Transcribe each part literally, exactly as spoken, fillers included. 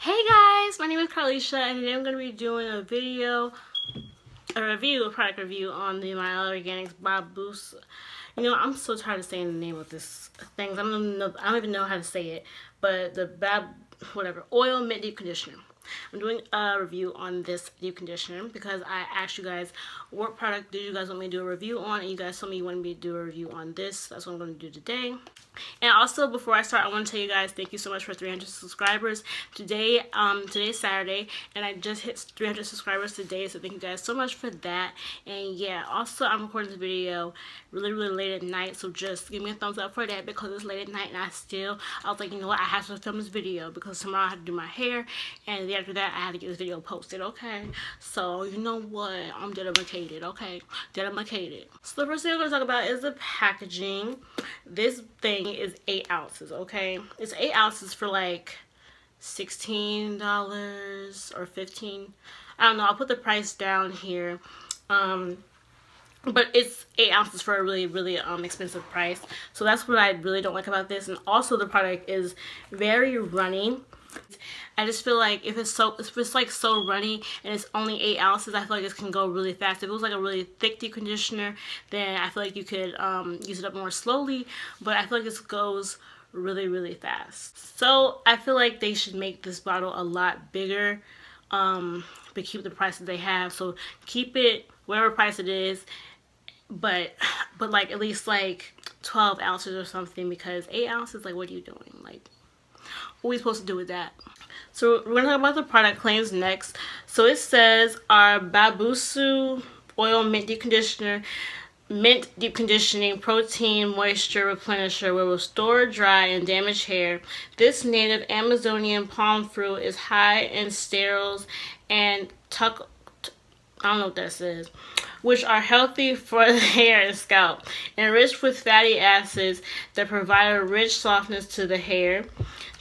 Hey guys, my name is Carlisha, and today I'm going to be doing a video, a review, a product review on the Mielle Organics Babassu. You know, I'm so tired of saying the name of this thing. I don't know, I don't even know how to say it, but the Bab, whatever, Oil Mint Deep Conditioner. I'm doing a review on this deep conditioner because I asked you guys what product do you guys want me to do a review on, and you guys told me you wanted me to do a review on this. That's what I'm going to do today. And also, before I start, I want to tell you guys thank you so much for three hundred subscribers today. Um, today's Saturday, and I just hit three hundred subscribers today, so thank you guys so much for that. And yeah, also I'm recording this video really, really late at night, so just give me a thumbs up for that because it's late at night, and I still I was like, you know what, I have to film this video because tomorrow I have to do my hair, and the after that I had to get this video posted. Okay, so you know what, I'm dedicated. Okay, dedicated. So the first thing I'm going to talk about is the packaging. This thing is eight ounces. Okay, it's eight ounces for like sixteen dollars or fifteen, I don't know, I'll put the price down here. Um but it's eight ounces for a really, really um expensive price, so that's what I really don't like about this. And also the product is very runny. I just feel like if it's so if it's like so runny and it's only eight ounces, I feel like this can go really fast. If it was like a really thick deep conditioner, then I feel like you could um, use it up more slowly, but I feel like this goes really, really fast. So I feel like they should make this bottle a lot bigger, um, but keep the price that they have. So keep it whatever price it is, but but like at least like twelve ounces or something, because eight ounces, like what are you doing? Like, what are we supposed to do with that? So we're gonna talk about the product claims next. So it says our Babassu Oil Mint Deep Conditioner, mint deep conditioning protein moisture replenisher will restore dry and damaged hair. This native Amazonian palm fruit is high in sterols and tuck, I don't know what that says, which are healthy for the hair and scalp. Enriched with fatty acids that provide a rich softness to the hair.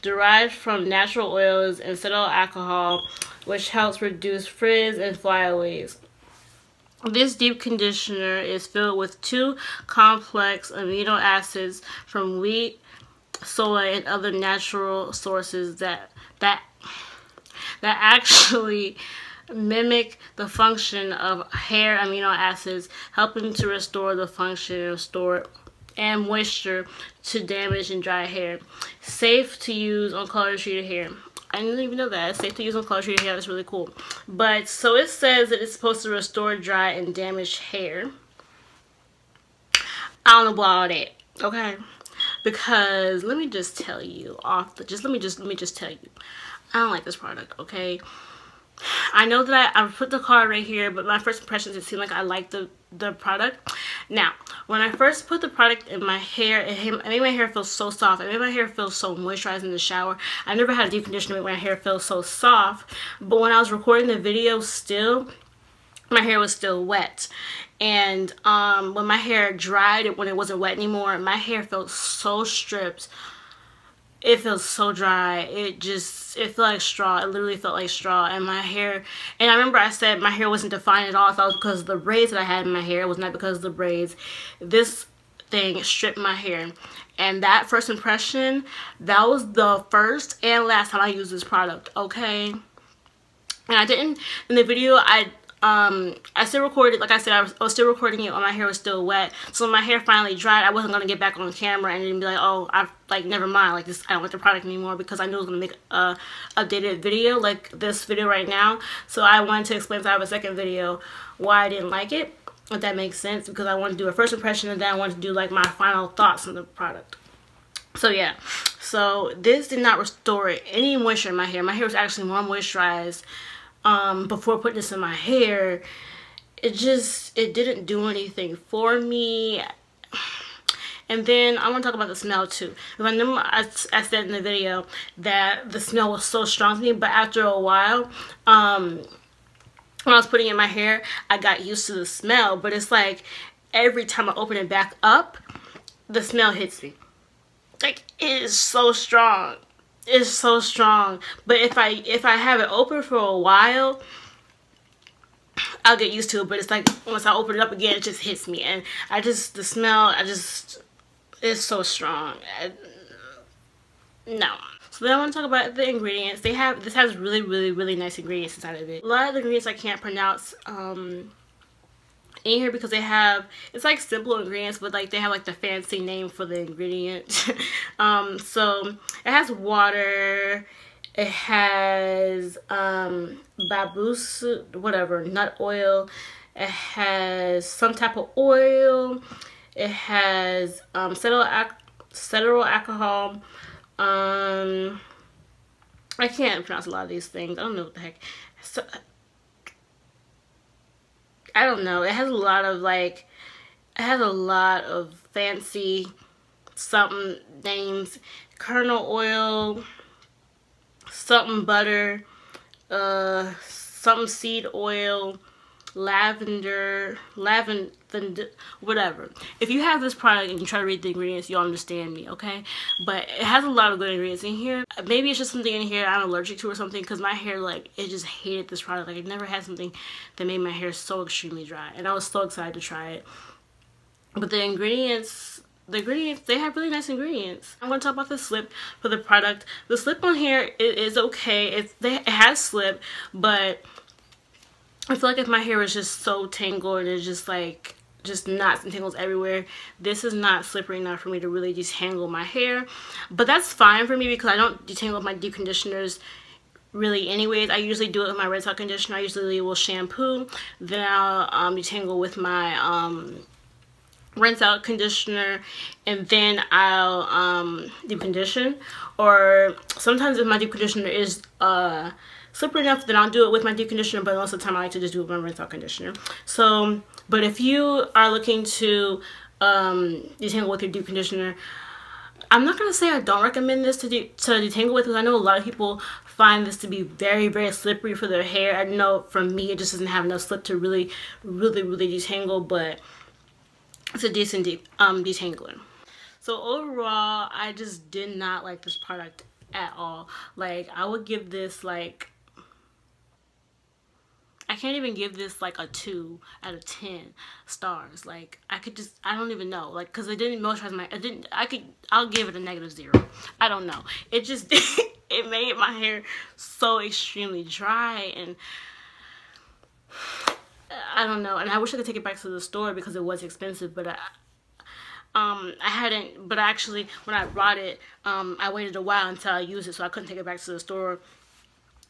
Derived from natural oils and cetyl alcohol, which helps reduce frizz and flyaways. This deep conditioner is filled with two complex amino acids from wheat, soy, and other natural sources that that that actually mimic the function of hair amino acids, helping to restore the function of stored and moisture to damaged and dry hair. Safe to use on color treated hair. I didn't even know that. It's safe to use on color treated hair. That's really cool. But so it says that it's supposed to restore dry and damaged hair. I don't know about all that, okay? Because let me just tell you off the just let me just let me just tell you, I don't like this product, okay? I know that I, I put the card right here, but my first impressions, it seemed like I liked the, the product. Now, when I first put the product in my hair, it made my hair feel so soft. It made my hair feel so moisturized in the shower. I never had a deep conditioner where my hair felt so soft. But when I was recording the video still, my hair was still wet. And um, when my hair dried, when it wasn't wet anymore, my hair felt so stripped. It feels so dry. It just, it felt like straw. It literally felt like straw. And my hair, and I remember I said my hair wasn't defined at all. So that was because of the braids that I had in my hair. It was not because of the braids. This thing stripped my hair. And that first impression, that was the first and last time I used this product, okay? And I didn't, in the video, I, um, I still recorded, like I said, I was, I was still recording it when my hair was still wet. So when my hair finally dried, I wasn't going to get back on camera and then be like, oh, I like, never mind, like this, I don't like the product anymore, because I knew I was going to make a updated video like this video right now. So I wanted to explain, so I have a second video, why I didn't like it, if that makes sense, because I wanted to do a first impression and then I wanted to do like my final thoughts on the product. So yeah, so this did not restore any moisture in my hair. My hair was actually more moisturized Um, before putting this in my hair. It just, it didn't do anything for me. And then I want to talk about the smell too. I remember I, I said in the video that the smell was so strong to me, but after a while, um, when I was putting it in my hair, I got used to the smell. But it's like every time I open it back up, the smell hits me. Like, it is so strong. It's so strong, but if I if I have it open for a while, I'll get used to it. But it's like once I open it up again, it just hits me, and I just the smell. I just it's so strong. I, no. So then I want to talk about the ingredients. They have, this has really, really, really nice ingredients inside of it. A lot of the ingredients I can't pronounce um, in here because they have, it's like simple ingredients, but like they have like the fancy name for the ingredient. um, so it has water. It has um, babassu, whatever, nut oil. It has some type of oil. It has um, cetyl alcohol. Um, I can't pronounce a lot of these things. I don't know what the heck. So, I don't know. It has a lot of like, it has a lot of fancy something names. Kernel oil. Something butter, uh, some seed oil, lavender, lavender, whatever. If you have this product and you try to read the ingredients, you'll understand me, okay? But it has a lot of good ingredients in here. Maybe it's just something in here I'm allergic to or something, because my hair, like, it just hated this product. Like, I've never had something that made my hair so extremely dry, and I was so excited to try it. But the ingredients... The ingredients, they have really nice ingredients. I'm going to talk about the slip for the product. The slip on here it is okay. It's, they, it has slip, but I feel like if my hair was just so tangled and it's just like, just knots and tangles everywhere, this is not slippery enough for me to really detangle my hair. But that's fine for me because I don't detangle my deep conditioners really anyways. I usually do it with my red top conditioner. I usually will shampoo. Then I'll um, detangle with my... Um, rinse out conditioner, and then I'll um deep condition. Or sometimes if my deep conditioner is uh slippery enough, then I'll do it with my deep conditioner, but most of the time I like to just do it with my rinse out conditioner. So but if you are looking to um detangle with your deep conditioner, I'm not gonna say I don't recommend this to do to detangle with, because I know a lot of people find this to be very, very slippery for their hair. I know for me it just doesn't have enough slip to really really really detangle, but it's a decent deep um detangler. So overall, I just did not like this product at all. Like, I would give this like, I can't even give this like a two out of ten stars. Like, I could just, I don't even know. Like, because it didn't moisturize my, I didn't, I could, I'll give it a negative zero. I don't know. It just, it made my hair so extremely dry, and I don't know, and I wish I could take it back to the store because it was expensive, but I, um, I hadn't, but actually, when I brought it, um, I waited a while until I used it, so I couldn't take it back to the store,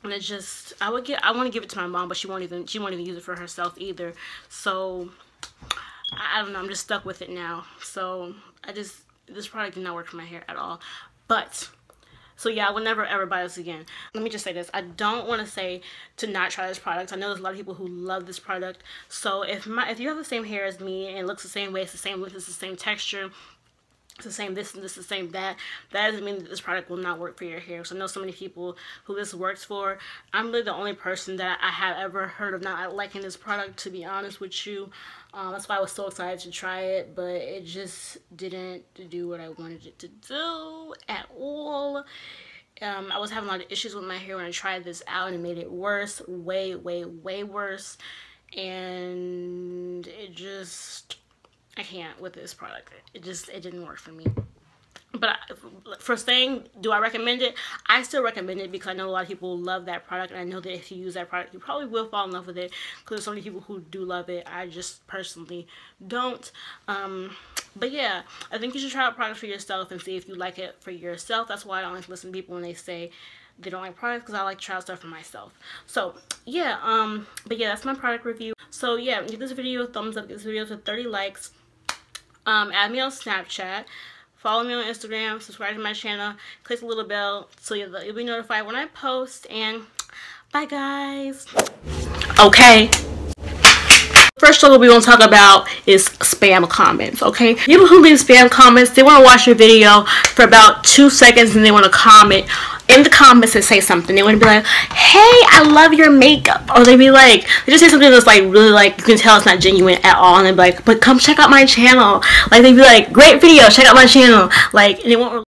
and it just, I would get, I want to give it to my mom, but she won't even, she won't even use it for herself either, so, I don't know, I'm just stuck with it now, so, I just, this product did not work for my hair at all, but... So yeah, I will never ever buy this again. Let me just say this. I don't want to say to not try this product. I know there's a lot of people who love this product. So if my if you have the same hair as me and it looks the same way, it's the same length, it's the same texture, it's the same this and this, the same that, that doesn't mean that this product will not work for your hair. So I know so many people who this works for. I'm really the only person that I have ever heard of not liking this product, to be honest with you. Um, that's why I was so excited to try it, but it just didn't do what I wanted it to do at all. Um, I was having a lot of issues with my hair when I tried this out, and it made it worse, way, way, way worse. And it just, I can't with this product. It just, it didn't work for me. But I, for saying, do I recommend it? I still recommend it because I know a lot of people love that product, and I know that if you use that product, you probably will fall in love with it because there's so many people who do love it. I just personally don't. Um, but yeah, I think you should try out product for yourself and see if you like it for yourself. That's why I don't like to listen to people when they say they don't like products, because I like to try out stuff for myself. So yeah, um, but yeah, that's my product review. So yeah, give this video a thumbs up. Give this video to thirty likes. Um, add me on Snapchat. Follow me on Instagram, subscribe to my channel, click the little bell so you'll, you'll be notified when I post, and bye guys. Okay. First thing we're going to talk about is spam comments, okay? People who leave spam comments, they want to watch your video for about two seconds and they want to comment in the comments and say something. They want to be like, hey, I love your makeup. Or they be like, they just say something that's like really like, you can tell it's not genuine at all. And they'd be like, but come check out my channel. Like they'd be like, great video, check out my channel. Like, and they won't